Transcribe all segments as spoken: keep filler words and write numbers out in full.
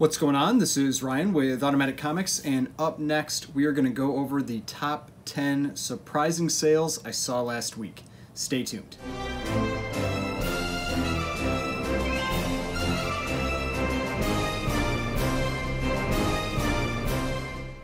What's going on? This is Ryan with Automatic Comics, and up next we are going to go over the top ten surprising sales I saw last week. Stay tuned.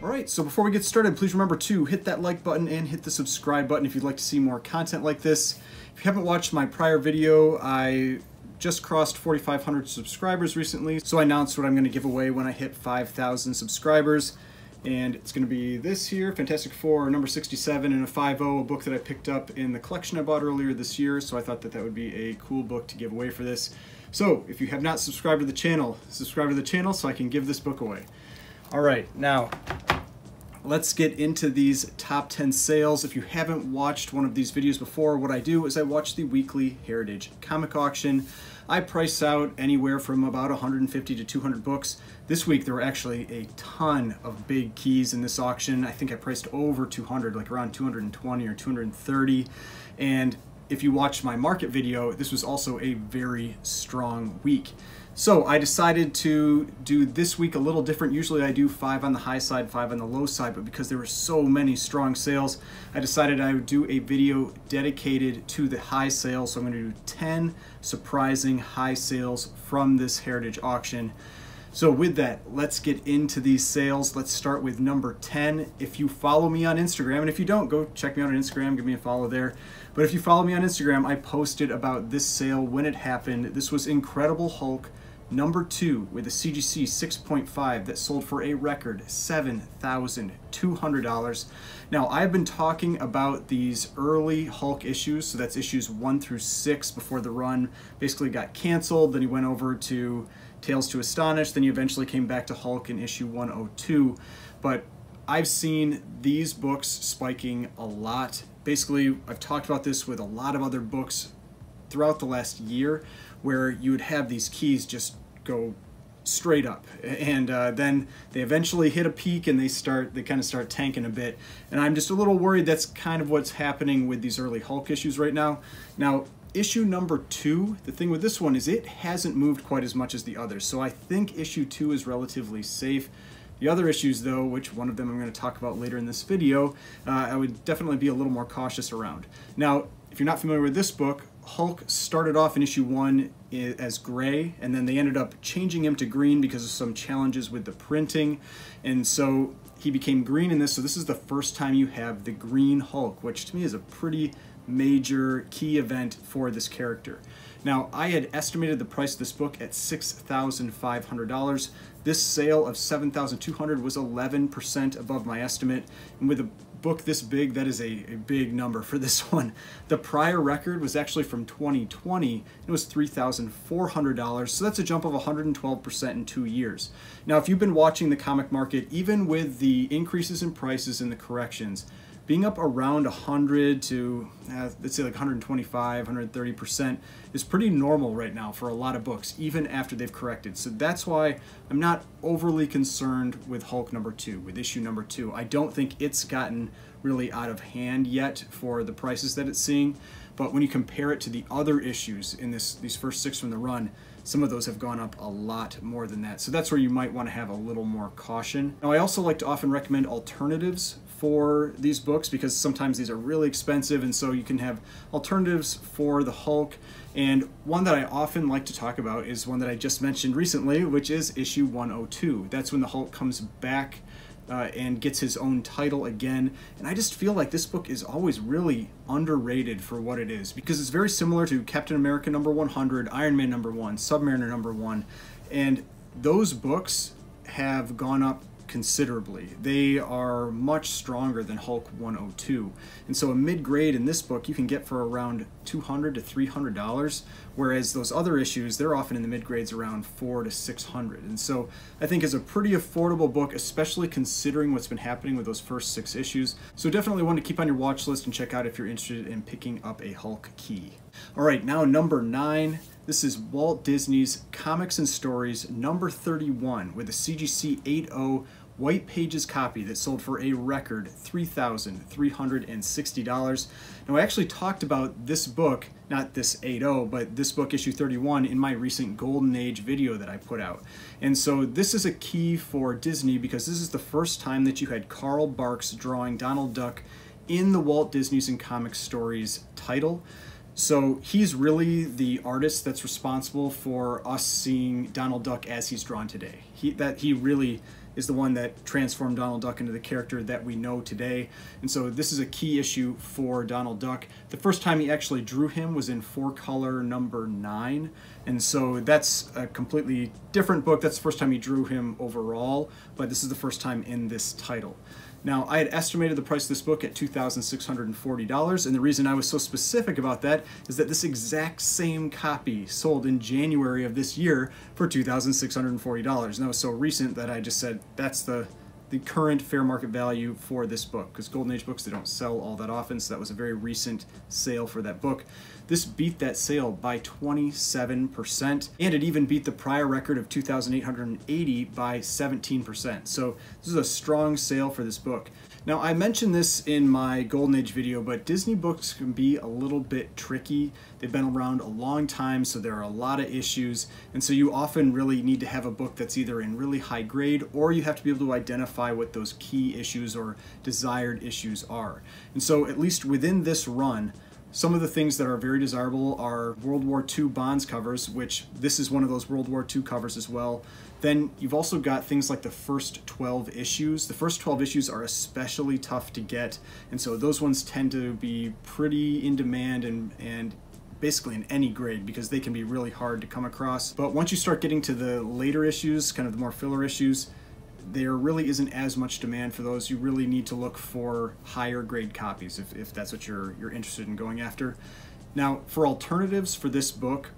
Alright, so before we get started, please remember to hit that like button and hit the subscribe button if you'd like to see more content like this. If you haven't watched my prior video, I just crossed forty-five hundred subscribers recently, so I announced what I'm going to give away when I hit five thousand subscribers, and it's going to be this here, Fantastic Four, number sixty-seven, and a five oh, a book that I picked up in the collection I bought earlier this year, so I thought that that would be a cool book to give away for this. So, if you have not subscribed to the channel, subscribe to the channel so I can give this book away. Alright, now, let's get into these top ten sales. If you haven't watched one of these videos before, what I do is I watch the weekly Heritage comic auction. I price out anywhere from about one hundred fifty to two hundred books. This week there were actually a ton of big keys in this auction. I think I priced over two hundred, like around two hundred twenty or two hundred thirty. And if you watched my market video, this was also a very strong week. So I decided to do this week a little different. Usually I do five on the high side, five on the low side, but because there were so many strong sales, I decided I would do a video dedicated to the high sales. So I'm gonna do ten surprising high sales from this Heritage auction. So with that, let's get into these sales. Let's start with number ten. If you follow me on Instagram, and if you don't, go check me out on Instagram, give me a follow there. But if you follow me on Instagram, I posted about this sale when it happened. This was Incredible Hulk number two with a C G C six point five that sold for a record seven thousand two hundred dollars. Now, I've been talking about these early Hulk issues, so that's issues one through six before the run basically got canceled. Then he went over to Tales to Astonish, then you eventually came back to Hulk in issue one oh two, but I've seen these books spiking a lot. Basically, I've talked about this with a lot of other books throughout the last year, where you would have these keys just go straight up, and uh, then they eventually hit a peak and they start they kind of start tanking a bit, and I'm just a little worried that's kind of what's happening with these early Hulk issues right now. Now, issue number two, the thing with this one is it hasn't moved quite as much as the others, so I think issue two is relatively safe. The other issues though, which one of them I'm going to talk about later in this video, uh, I would definitely be a little more cautious around. Now, if you're not familiar with this book, Hulk started off in issue one as gray, and then they ended up changing him to green because of some challenges with the printing, and so he became green in this, so this is the first time you have the Green Hulk, which to me is a pretty major key event for this character. Now, I had estimated the price of this book at six thousand five hundred dollars. This sale of seven thousand two hundred dollars was eleven percent above my estimate, and with a book this big, that is a, a big number for this one. The prior record was actually from twenty twenty, it was three thousand four hundred dollars, so that's a jump of one hundred twelve percent in two years. Now, if you've been watching the comic market, even with the increases in prices and the corrections, being up around one hundred to, uh, let's say like one twenty-five, one thirty percent is pretty normal right now for a lot of books, even after they've corrected. So that's why I'm not overly concerned with Hulk number two, with issue number two. I don't think it's gotten really out of hand yet for the prices that it's seeing, but when you compare it to the other issues in this, these first six from the run, some of those have gone up a lot more than that. So that's where you might want to have a little more caution. Now, I also like to often recommend alternatives for these books because sometimes these are really expensive, and so you can have alternatives for the Hulk. And one that I often like to talk about is one that I just mentioned recently, which is issue one oh two. That's when the Hulk comes back Uh, and gets his own title again, and I just feel like this book is always really underrated for what it is, because it's very similar to Captain America number one hundred, Iron Man number one, Submariner number one, and those books have gone up considerably. They are much stronger than Hulk one oh two, and so a mid-grade in this book you can get for around two hundred to three hundred dollars, whereas those other issues, they're often in the mid-grades around four to six hundred, and so I think it's a pretty affordable book, especially considering what's been happening with those first six issues. So definitely one to keep on your watch list and check out if you're interested in picking up a Hulk key. Alright, now number nine. This is Walt Disney's Comics and Stories number thirty-one with a C G C eight oh White Pages copy that sold for a record three thousand three hundred sixty dollars. Now, I actually talked about this book, not this eight oh, but this book, issue thirty-one, in my recent Golden Age video that I put out. And so this is a key for Disney because this is the first time that you had Carl Barks drawing Donald Duck in the Walt Disney's and Comics Stories title. So he's really the artist that's responsible for us seeing Donald Duck as he's drawn today. He, that, he really is the one that transformed Donald Duck into the character that we know today. And so this is a key issue for Donald Duck. The first time he actually drew him was in Four Color number nine. And so that's a completely different book. That's the first time he drew him overall, but this is the first time in this title. Now, I had estimated the price of this book at two thousand six hundred forty dollars, and the reason I was so specific about that is that this exact same copy sold in January of this year for two thousand six hundred forty dollars, and that was so recent that I just said that's the, the current fair market value for this book, because Golden Age books, they don't sell all that often, so that was a very recent sale for that book. This beat that sale by twenty-seven percent, and it even beat the prior record of two thousand eight hundred eighty by seventeen percent. So this is a strong sale for this book. Now, I mentioned this in my Golden Age video, but Disney books can be a little bit tricky. They've been around a long time, so there are a lot of issues, and so you often really need to have a book that's either in really high grade, or you have to be able to identify what those key issues or desired issues are. And so at least within this run, some of the things that are very desirable are World War Two Bonds covers, which this is one of those World War Two covers as well. Then you've also got things like the first twelve issues. The first twelve issues are especially tough to get, and so those ones tend to be pretty in demand and, and basically in any grade because they can be really hard to come across. But once you start getting to the later issues, kind of the more filler issues, there really isn't as much demand for those. You really need to look for higher grade copies if, if that's what you're, you're interested in going after. Now, for alternatives for this book,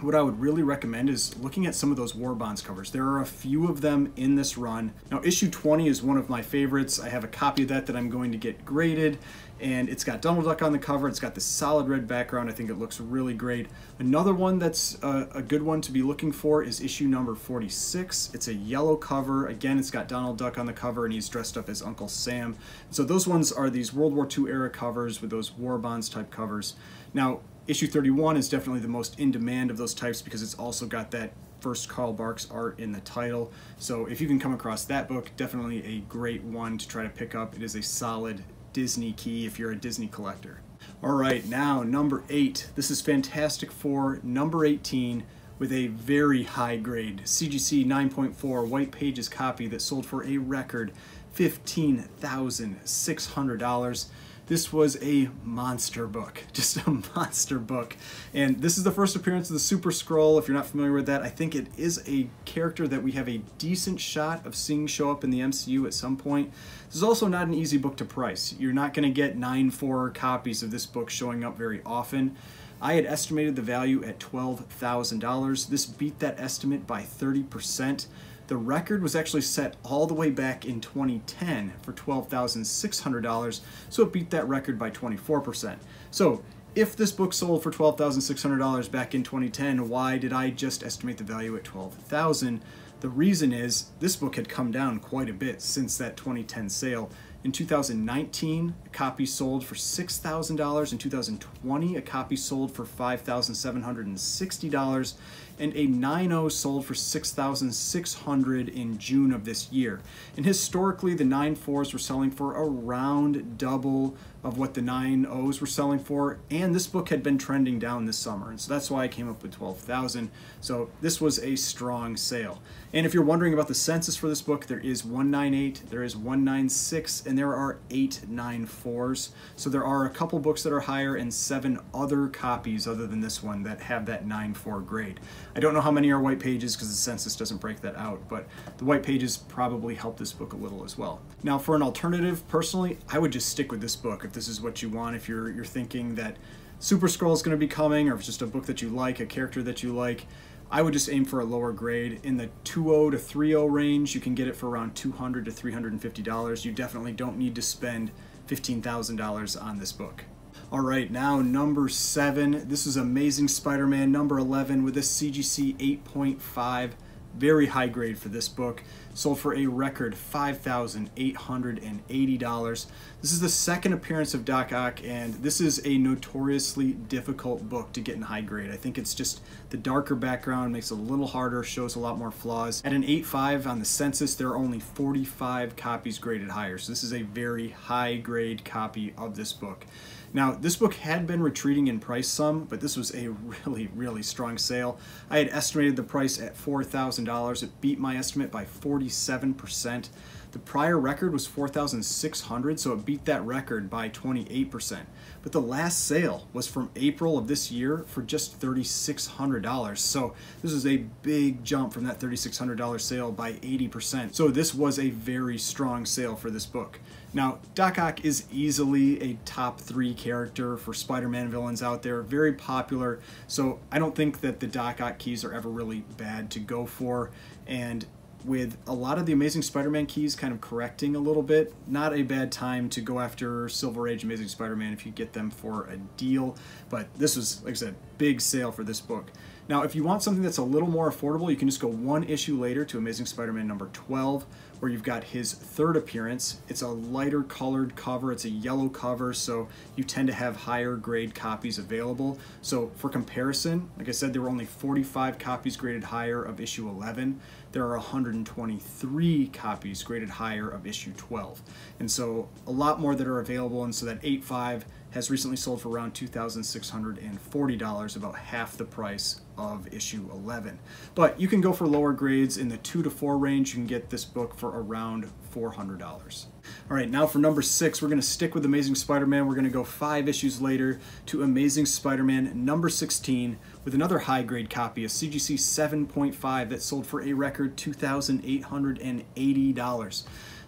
what I would really recommend is looking at some of those War Bonds covers. There are a few of them in this run. Now, issue twenty is one of my favorites. I have a copy of that that I'm going to get graded, and it's got Donald Duck on the cover. It's got this solid red background. I think it looks really great. Another one that's a, a good one to be looking for is issue number forty-six. It's a yellow cover. Again, it's got Donald Duck on the cover, and he's dressed up as Uncle Sam. So those ones are these World War Two era covers with those War Bonds type covers. Now, issue thirty-one is definitely the most in demand of those types because it's also got that first Carl Barks art in the title. So if you can come across that book, definitely a great one to try to pick up. It is a solid Disney key if you're a Disney collector. All right, now number eight. This is Fantastic Four number eighteen with a very high grade C G C nine point four White Pages copy that sold for a record fifteen thousand six hundred dollars. This was a monster book, just a monster book. And this is the first appearance of the Super Skrull. If you're not familiar with that, I think it is a character that we have a decent shot of seeing show up in the M C U at some point. This is also not an easy book to price. You're not gonna get nine point four copies of this book showing up very often. I had estimated the value at twelve thousand dollars. This beat that estimate by thirty percent. The record was actually set all the way back in twenty ten for twelve thousand six hundred dollars, so it beat that record by twenty-four percent. So if this book sold for twelve thousand six hundred dollars back in twenty ten, why did I just estimate the value at twelve thousand dollars? The reason is this book had come down quite a bit since that twenty ten sale. In two thousand nineteen, a copy sold for six thousand dollars. In two thousand twenty, a copy sold for five thousand seven hundred sixty dollars. And a nine oh sold for six thousand six hundred dollars in June of this year. And historically, the nine fours were selling for around double of what the nine ohs were selling for, and this book had been trending down this summer, and so that's why I came up with twelve thousand dollars. So this was a strong sale. And if you're wondering about the census for this book, there is one ninety-eight, there is one ninety-six, and there are eight nine fours. So there are a couple books that are higher and seven other copies other than this one that have that nine four grade. I don't know how many are White Pages because the census doesn't break that out, but the White Pages probably help this book a little as well. Now, for an alternative, personally, I would just stick with this book. If this is what you want, if you're you're thinking that Super Skrull is going to be coming, or if it's just a book that you like, a character that you like, I would just aim for a lower grade. In the two oh to three oh range, you can get it for around two hundred to three hundred fifty dollars. You definitely don't need to spend fifteen thousand dollars on this book. All right, now number seven. This is Amazing Spider-Man number eleven with a C G C eight point five. very high grade for this book. Sold for a record five thousand eight hundred eighty dollars. This is the second appearance of Doc Ock, and this is a notoriously difficult book to get in high grade. I think it's just the darker background makes it a little harder, shows a lot more flaws. At an eight point five on the census, there are only forty-five copies graded higher, so this is a very high grade copy of this book. Now, this book had been retreating in price some, but this was a really, really strong sale. I had estimated the price at four thousand dollars. It beat my estimate by forty-seven percent. The prior record was four thousand six hundred dollars, so it beat that record by twenty-eight percent. But the last sale was from April of this year for just three thousand six hundred dollars. So this is a big jump from that three thousand six hundred dollar sale by eighty percent. So this was a very strong sale for this book. Now, Doc Ock is easily a top three character for Spider-Man villains out there, very popular, so I don't think that the Doc Ock keys are ever really bad to go for, and with a lot of the Amazing Spider-Man keys kind of correcting a little bit, not a bad time to go after Silver Age Amazing Spider-Man if you get them for a deal, but this was, like I said, big sale for this book. Now, if you want something that's a little more affordable, you can just go one issue later to Amazing Spider-Man number twelve, where you've got his third appearance. It's a lighter colored cover, it's a yellow cover, so you tend to have higher grade copies available. So for comparison, like I said, there were only forty-five copies graded higher of issue eleven. There are one hundred twenty-three copies graded higher of issue twelve. And so a lot more that are available, and so that eight point five has recently sold for around two thousand six hundred forty dollars, about half the price of issue eleven. But you can go for lower grades in the two to four range. You can get this book for around four hundred dollars. All right, now for number six, we're gonna stick with Amazing Spider-Man. We're gonna go five issues later to Amazing Spider-Man number sixteen with another high grade copy, a C G C seven point five that sold for a record two thousand eight hundred eighty dollars.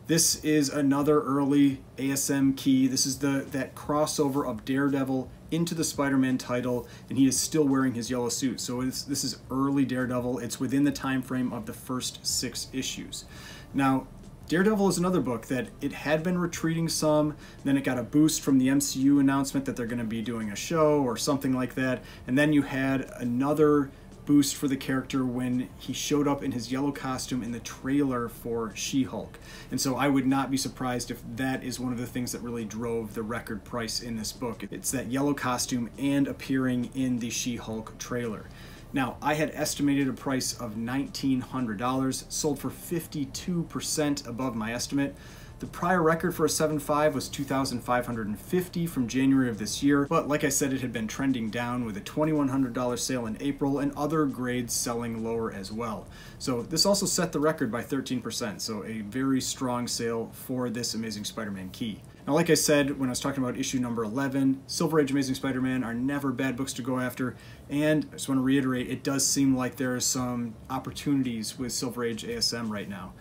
This is another early A S M key. This is the that crossover of Daredevil into the Spider-Man title, and he is still wearing his yellow suit. So it's, this is early Daredevil. It's within the time frame of the first six issues. Now, Daredevil is another book that it had been retreating some, then it got a boost from the M C U announcement that they're going to be doing a show or something like that, and then you had another boost for the character when he showed up in his yellow costume in the trailer for She-Hulk. And so I would not be surprised if that is one of the things that really drove the record price in this book. It's that yellow costume and appearing in the She-Hulk trailer. Now, I had estimated a price of one thousand nine hundred dollars, sold for fifty-two percent above my estimate. The prior record for a seven point five was two thousand five hundred fifty dollars from January of this year, but like I said, it had been trending down with a two thousand one hundred dollar sale in April and other grades selling lower as well. So this also set the record by thirteen percent, so a very strong sale for this Amazing Spider-Man key. Now, like I said, when I was talking about issue number eleven, Silver Age Amazing Spider-Man are never bad books to go after, and I just want to reiterate, it does seem like there are some opportunities with Silver Age A S M right now.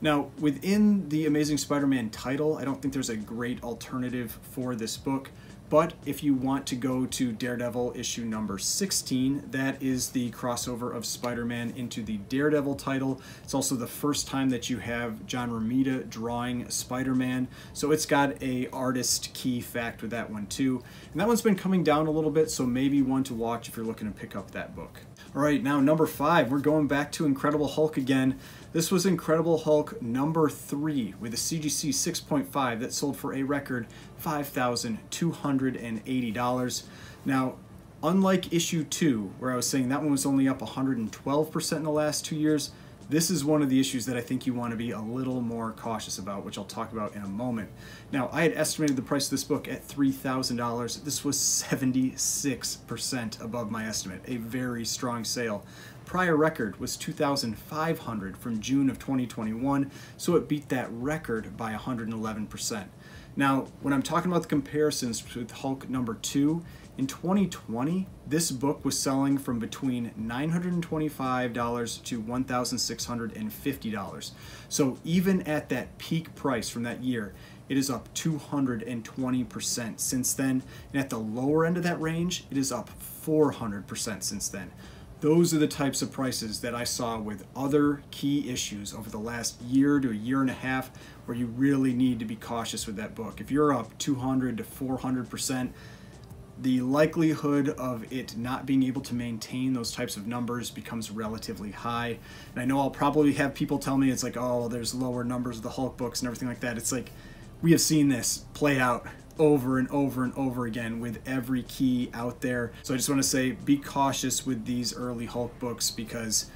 Now, within the Amazing Spider-Man title, I don't think there's a great alternative for this book, but if you want to go to Daredevil issue number sixteen, that is the crossover of Spider-Man into the Daredevil title. It's also the first time that you have John Romita drawing Spider-Man, so it's got a artist key fact with that one too. And that one's been coming down a little bit, so maybe one to watch if you're looking to pick up that book. All right, now number five, we're going back to Incredible Hulk again. This was Incredible Hulk number three with a C G C six point five that sold for a record five thousand two hundred eighty dollars. Now, unlike issue two, where I was saying that one was only up one hundred twelve percent in the last two years, this is one of the issues that I think you want to be a little more cautious about, which I'll talk about in a moment. Now, I had estimated the price of this book at three thousand dollars. This was seventy-six percent above my estimate, a very strong sale. Prior record was two thousand five hundred dollars from June of twenty twenty-one, so it beat that record by one hundred eleven percent. Now, when I'm talking about the comparisons with Hulk number two, in twenty twenty, this book was selling from between nine hundred twenty-five dollars to one thousand six hundred fifty dollars. So even at that peak price from that year, it is up two hundred twenty percent since then. And at the lower end of that range, it is up four hundred percent since then. Those are the types of prices that I saw with other key issues over the last year to a year and a half, where you really need to be cautious with that book. If you're up two hundred to four hundred percent, the likelihood of it not being able to maintain those types of numbers becomes relatively high. And I know I'll probably have people tell me it's like, oh, there's lower numbers of the Hulk books and everything like that. It's like, we have seen this play out over and over and over again with every key out there. So I just want to say, be cautious with these early Hulk books, because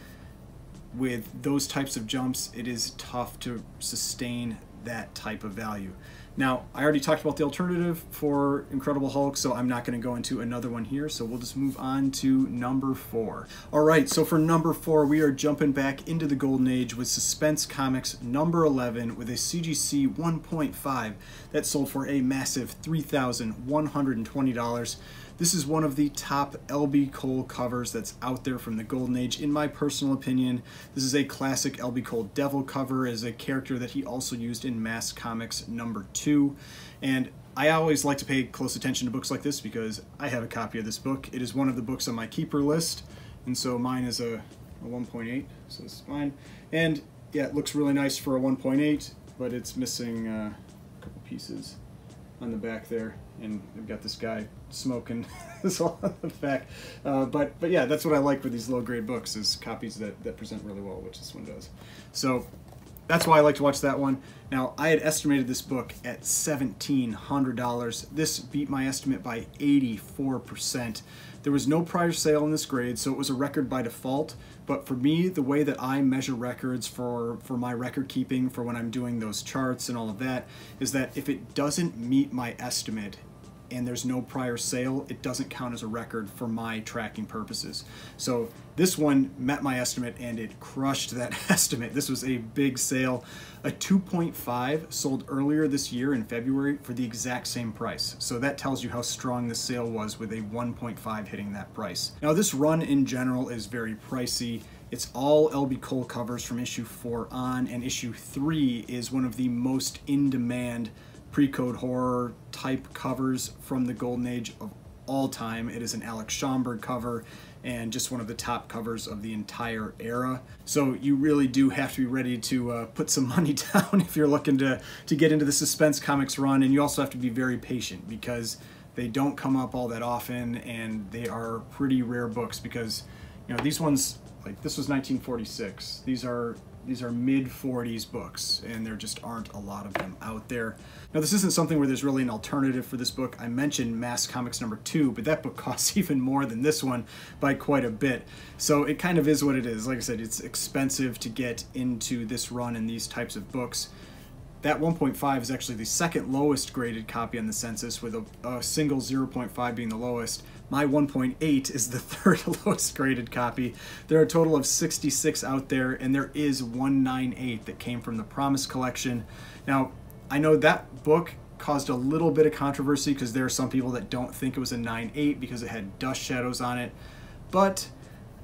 with those types of jumps, it is tough to sustain that type of value. Now, I already talked about the alternative for Incredible Hulk, so I'm not going to go into another one here, so we'll just move on to number four. All right, so for number four, we are jumping back into the Golden Age with Suspense Comics number eleven with a C G C one point five that sold for a massive three thousand one hundred twenty dollars. This is one of the top L B. Cole covers that's out there from the Golden Age, in my personal opinion. This is a classic L B. Cole Devil cover, is a character that he also used in Mass Comics number two. And I always like to pay close attention to books like this because I have a copy of this book. It is one of the books on my keeper list, and so mine is a, a one point eight, so this is mine. And yeah, it looks really nice for a one point eight, but it's missing uh, a couple pieces on the back there, and I've got this guy smoking this all on the back. Uh, but, but yeah, that's what I like with these low-grade books, is copies that, that present really well, which this one does. So that's why I like to watch that one. Now, I had estimated this book at seventeen hundred dollars. This beat my estimate by eighty-four percent. There was no prior sale in this grade, so it was a record by default. But for me, the way that I measure records for, for my record keeping, for when I'm doing those charts and all of that, is that if it doesn't meet my estimate and there's no prior sale, it doesn't count as a record for my tracking purposes. So this one met my estimate, and it crushed that estimate. This was a big sale. A two point five sold earlier this year in February for the exact same price. So that tells you how strong the sale was, with a one point five hitting that price. Now, this run in general is very pricey. It's all L B. Cole covers from issue four on, and issue three is one of the most in-demand pre-code horror type covers from the Golden Age of all time. It is an Alex Schomburg cover, and just one of the top covers of the entire era. So you really do have to be ready to uh, put some money down if you're looking to, to get into the Suspense Comics run, and you also have to be very patient because they don't come up all that often, and they are pretty rare books because, you know, these ones, like this was nineteen forty-six. These are These are mid forties books, and there just aren't a lot of them out there. Now, this isn't something where there's really an alternative for this book. I mentioned Mass Comics number two, but that book costs even more than this one by quite a bit. So it kind of is what it is. Like I said, it's expensive to get into this run and these types of books. That one point five is actually the second lowest graded copy on the census, with a, a single zero point five being the lowest. My one point eight is the third lowest graded copy. There are a total of sixty-six out there, and there is one ninety-eight that came from the Promise Collection. Now, I know that book caused a little bit of controversy because there are some people that don't think it was a nine eight because it had dust shadows on it, but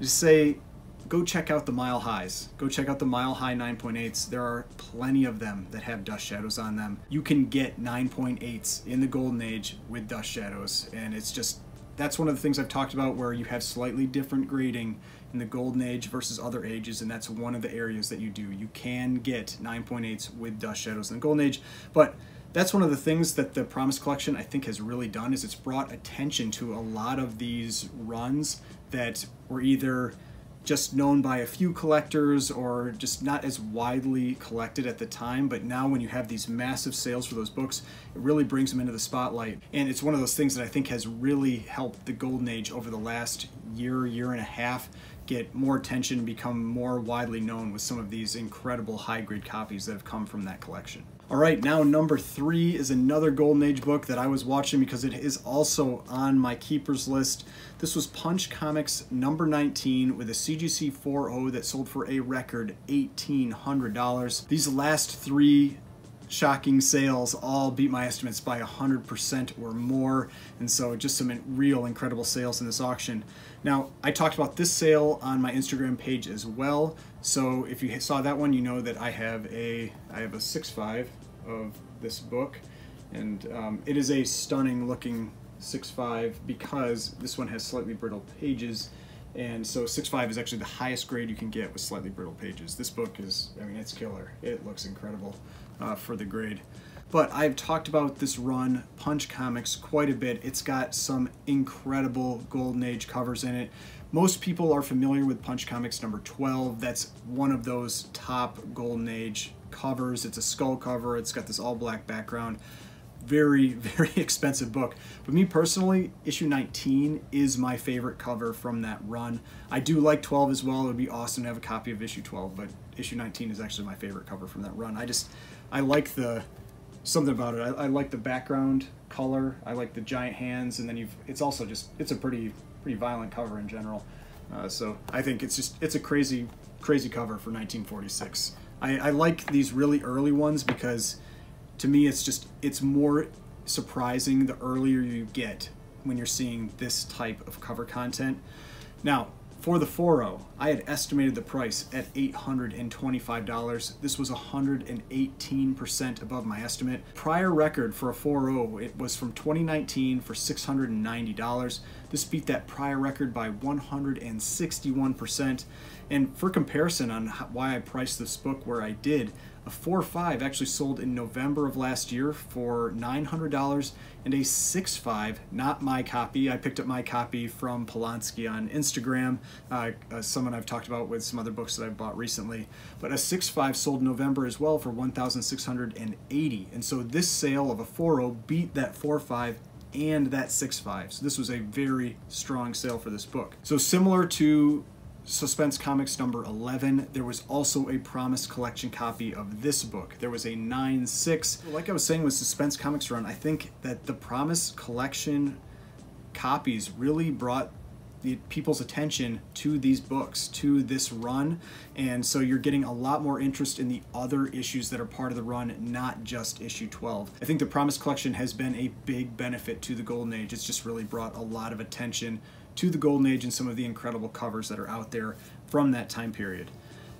just say, go check out the Mile Highs. Go check out the Mile High nine point eights. There are plenty of them that have dust shadows on them. You can get nine point eights in the Golden Age with dust shadows, and it's just, that's one of the things I've talked about, where you have slightly different grading in the Golden Age versus other ages, and that's one of the areas that you do. You can get nine point eights with dust shadows in the Golden Age, but that's one of the things that the Promise Collection, I think, has really done, is it's brought attention to a lot of these runs that were either just known by a few collectors or just not as widely collected at the time. But now when you have these massive sales for those books, it really brings them into the spotlight. And it's one of those things that I think has really helped the Golden Age over the last year, year and a half, get more attention, become more widely known with some of these incredible high-grade copies that have come from that collection. All right, now number three is another Golden Age book that I was watching because it is also on my keepers list. This was Punch Comics number nineteen with a C G C four oh that sold for a record eighteen hundred dollars. These last three shocking sales all beat my estimates by one hundred percent or more, and so just some real incredible sales in this auction. Now, I talked about this sale on my Instagram page as well, so if you saw that one, you know that I have a I have a six five of this book, and um, it is a stunning looking six five because this one has slightly brittle pages. And so six five is actually the highest grade you can get with slightly brittle pages. This book is, I mean, it's killer. It looks incredible uh, for the grade. But I've talked about this run, Punch Comics, quite a bit. It's got some incredible Golden Age covers in it. Most people are familiar with Punch Comics number twelve. That's one of those top Golden Age covers. It's a skull cover. It's got this all-black background. Very, very expensive book. For me personally, issue nineteen is my favorite cover from that run. I do like twelve as well. It would be awesome to have a copy of issue twelve, but issue nineteen is actually my favorite cover from that run. I just, I like the... something about it. I, I like the background color. I like the giant hands, and then you've. It's also just. It's a pretty, pretty violent cover in general. Uh, so I think it's just. It's a crazy, crazy cover for nineteen forty-six. I, I like these really early ones because, to me, it's just. It's more surprising the earlier you get when you're seeing this type of cover content. Now, for the four oh, I had estimated the price at eight hundred twenty-five dollars. This was one hundred eighteen percent above my estimate. Prior record for a four oh, it was from twenty nineteen for six hundred ninety dollars. This beat that prior record by one hundred sixty-one percent. And for comparison on why I priced this book where I did, a four five actually sold in November of last year for nine hundred dollars, and a six five, not my copy. I picked up my copy from Polanski on Instagram, uh, uh, someone I've talked about with some other books that I've bought recently. But a six five sold in November as well for one thousand six hundred eighty dollars. And so this sale of a four oh beat that four five and that six five. So this was a very strong sale for this book. So similar to Suspense Comics number eleven, there was also a Promise Collection copy of this book. There was a nine six. Like I was saying with Suspense Comics run, I think that the Promise Collection copies really brought the people's attention to these books, to this run, and so you're getting a lot more interest in the other issues that are part of the run, not just issue twelve. I think the Promise Collection has been a big benefit to the Golden Age. It's just really brought a lot of attention to the Golden Age and some of the incredible covers that are out there from that time period.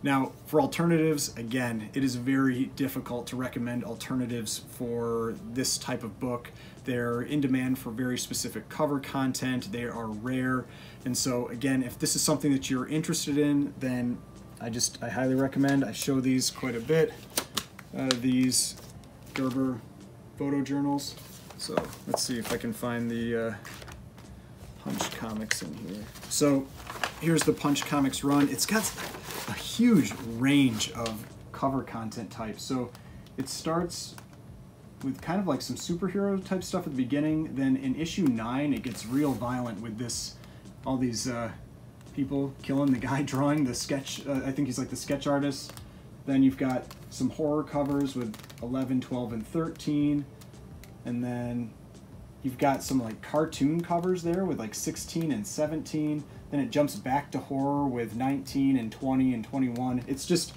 Now, for alternatives, again, it is very difficult to recommend alternatives for this type of book. They're in demand for very specific cover content. They are rare. And so, again, if this is something that you're interested in, then I just, I highly recommend. I show these quite a bit, uh, these Gerber photo journals. So let's see if I can find the... Uh, Punch Comics in here. So here's the Punch Comics run. It's got a huge range of cover content types. So it starts with kind of like some superhero type stuff at the beginning. Then in issue nine, it gets real violent with this, all these uh, people killing the guy drawing the sketch. Uh, I think he's like the sketch artist. Then you've got some horror covers with eleven, twelve, and thirteen. And then you've got some like cartoon covers there with like sixteen and seventeen. Then it jumps back to horror with nineteen and twenty and twenty-one. It's just,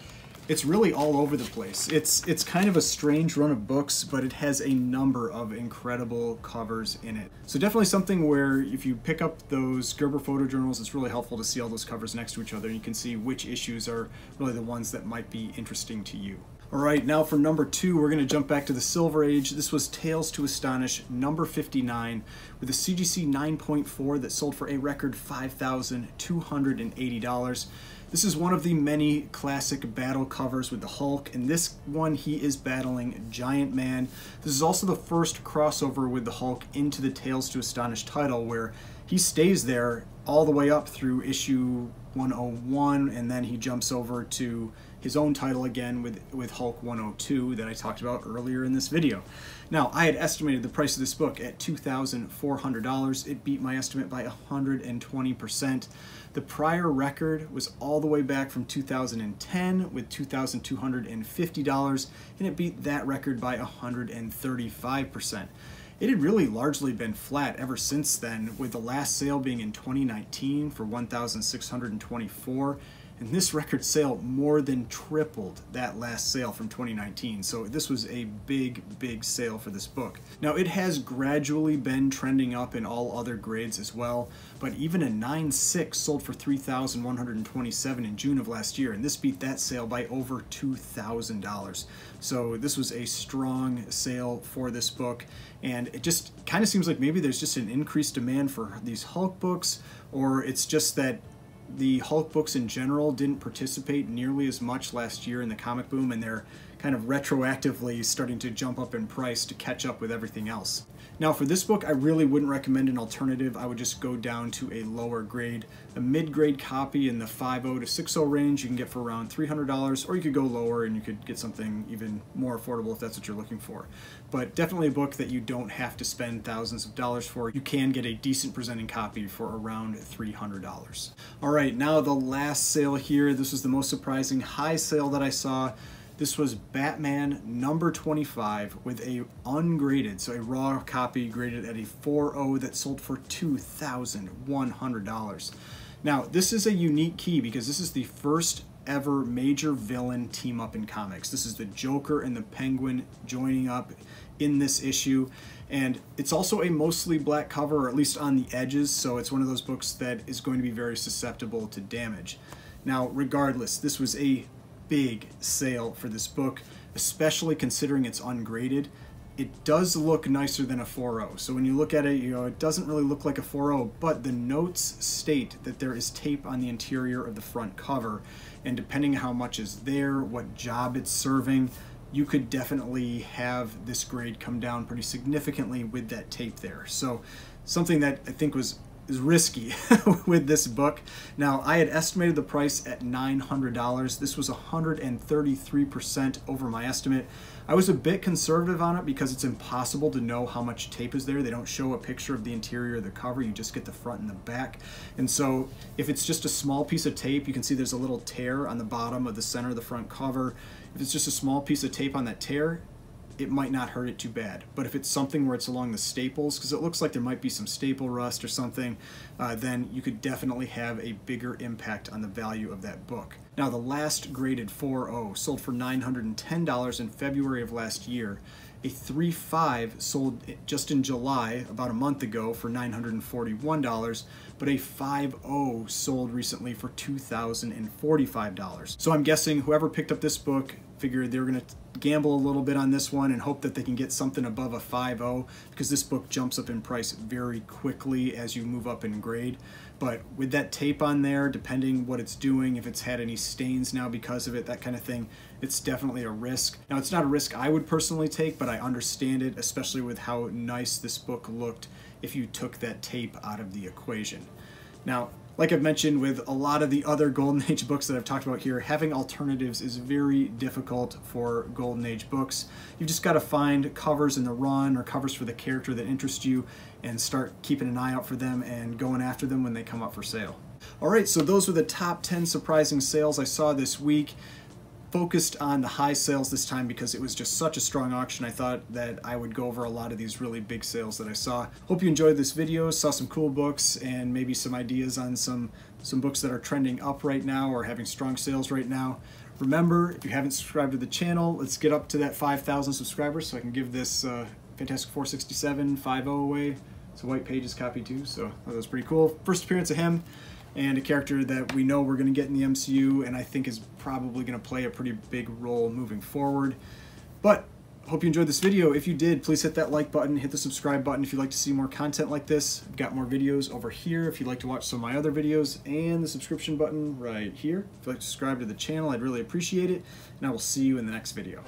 it's really all over the place. It's it's kind of a strange run of books, but it has a number of incredible covers in it. So definitely something where if you pick up those Gerber photo journals, it's really helpful to see all those covers next to each other, and you can see which issues are really the ones that might be interesting to you. All right, now for number two, we're going to jump back to the Silver Age. This was Tales to Astonish, number fifty-nine, with a C G C nine point four that sold for a record five thousand two hundred eighty dollars. This is one of the many classic battle covers with the Hulk. In this one, he is battling Giant Man. This is also the first crossover with the Hulk into the Tales to Astonish title, where he stays there all the way up through issue one oh one, and then he jumps over to his own title again with, with Hulk one oh two that I talked about earlier in this video. Now, I had estimated the price of this book at two thousand four hundred dollars. It beat my estimate by one hundred twenty percent. The prior record was all the way back from two thousand ten with two thousand two hundred fifty dollars, and it beat that record by one hundred thirty-five percent. It had really largely been flat ever since then, with the last sale being in twenty nineteen for one thousand six hundred twenty-four dollars, and this record sale more than tripled that last sale from twenty nineteen. So this was a big, big sale for this book. Now, it has gradually been trending up in all other grades as well, but even a nine six sold for three thousand one hundred twenty-seven dollars in June of last year, and this beat that sale by over two thousand dollars. So this was a strong sale for this book, and it just kind of seems like maybe there's just an increased demand for these Hulk books, or it's just that the Hulk books in general didn't participate nearly as much last year in the comic boom, and they're kind of retroactively starting to jump up in price to catch up with everything else. Now for this book, I really wouldn't recommend an alternative. I would just go down to a lower grade. A mid-grade copy in the fifty to sixty range you can get for around three hundred dollars, or you could go lower and you could get something even more affordable if that's what you're looking for. But definitely a book that you don't have to spend thousands of dollars for. You can get a decent presenting copy for around three hundred dollars. All right, now the last sale here. This was the most surprising high sale that I saw. This was Batman number twenty-five with a ungraded, so a raw copy graded at a four point oh that sold for two thousand one hundred dollars. Now, this is a unique key because this is the first ever major villain team up in comics. This is the Joker and the Penguin joining up in this issue. And it's also a mostly black cover, or at least on the edges, so it's one of those books that is going to be very susceptible to damage. Now, regardless, this was a big sale for this book, especially considering it's ungraded. It does look nicer than a four point oh, so when you look at it, you know, it doesn't really look like a four point oh, but the notes state that there is tape on the interior of the front cover, and depending on how much is there, what job it's serving, you could definitely have this grade come down pretty significantly with that tape there. So something that I think was is risky with this book. Now, I had estimated the price at nine hundred dollars. This was one hundred thirty-three percent over my estimate. I was a bit conservative on it because it's impossible to know how much tape is there. They don't show a picture of the interior of the cover. You just get the front and the back. And so if it's just a small piece of tape, you can see there's a little tear on the bottom of the center of the front cover. If it's just a small piece of tape on that tear, it might not hurt it too bad. But if it's something where it's along the staples, because it looks like there might be some staple rust or something, uh, then you could definitely have a bigger impact on the value of that book. Now, the last graded four point oh sold for nine hundred ten dollars in February of last year. A three point five sold just in July, about a month ago, for nine hundred forty-one dollars, but a five point oh sold recently for two thousand forty-five dollars. So I'm guessing whoever picked up this book figured they were going to gamble a little bit on this one and hope that they can get something above a five point oh, because this book jumps up in price very quickly as you move up in grade. But with that tape on there, depending what it's doing, if it's had any stains now because of it, that kind of thing, it's definitely a risk. Now, it's not a risk I would personally take, but I understand it, especially with how nice this book looked if you took that tape out of the equation. Now, like I've mentioned with a lot of the other Golden Age books that I've talked about here, having alternatives is very difficult for Golden Age books. You've just got to find covers in the run or covers for the character that interest you and start keeping an eye out for them and going after them when they come up for sale. All right, so those were the top ten surprising sales I saw this week. Focused on the high sales this time because it was just such a strong auction. I thought that I would go over a lot of these really big sales that I saw. Hope you enjoyed this video, saw some cool books, and maybe some ideas on some, some books that are trending up right now or having strong sales right now. Remember, if you haven't subscribed to the channel, let's get up to that five thousand subscribers so I can give this uh, Fantastic Four sixty-seven five oh away. It's a White Pages copy too, so that was pretty cool. First appearance of him, and a character that we know we're going to get in the M C U and I think is probably going to play a pretty big role moving forward. But hope you enjoyed this video. If you did, please hit that like button, hit the subscribe button if you'd like to see more content like this. I've got more videos over here if you'd like to watch some of my other videos, and the subscription button right here. If you'd like to subscribe to the channel, I'd really appreciate it, and I will see you in the next video.